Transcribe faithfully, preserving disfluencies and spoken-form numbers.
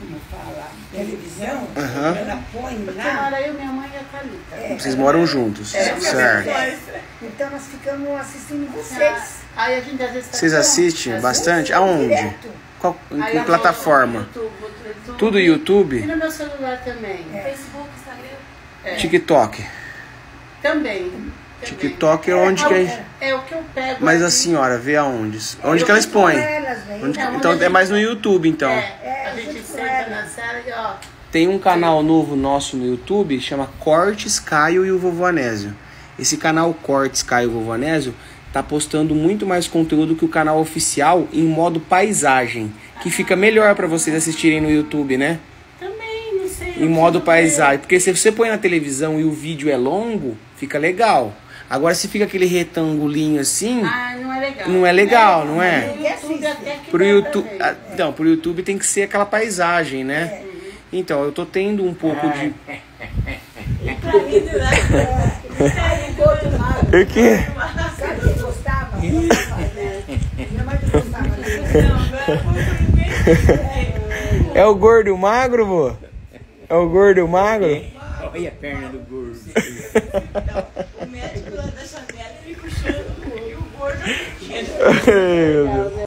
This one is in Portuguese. como fala, televisão, uhum. Ela põe lá. Porque mora eu, minha mãe e a Thalita. É, vocês moram juntos, é, certo? É. Então nós ficamos assistindo vocês. Aí a gente às vezes tá vocês assistem as bastante? Aonde? Direto. Qual aí, em plataforma? YouTube, YouTube. Tudo YouTube? E no meu celular também. É. Facebook, Instagram. É. TikTok. Também. TikTok é onde é, que é, é o que eu pego. Mas a senhora vê aonde? Onde eu que elas põem? Elas, onde, não, então é gente, mais no YouTube, então. É, é, a gente senta na sala e ó. Tem um canal novo nosso no YouTube, chama Cortes Caio e o Vovô Anésio. Esse canal Cortes Caio e o Vovô Anésio tá postando muito mais conteúdo que o canal oficial em modo paisagem, que fica melhor para vocês assistirem no YouTube, né? Também, não sei. Em modo paisagem, porque se você põe na televisão e o vídeo é longo, fica legal. Agora, se fica aquele retangulinho assim... Ah, não é legal. Não é legal, não é? Não é? YouTube até que pro YouTube, a, não, pro YouTube tem que ser aquela paisagem, né? É. Então, eu tô tendo um pouco ah. de... E pra mim, não é? O quê? Sabe que eu gostava? Minha mãe não gostava. Não, é o gordo e o magro, vô? É o gordo e o magro? Olha a perna do gordo. O médico lá da janela, ele puxando o gordo.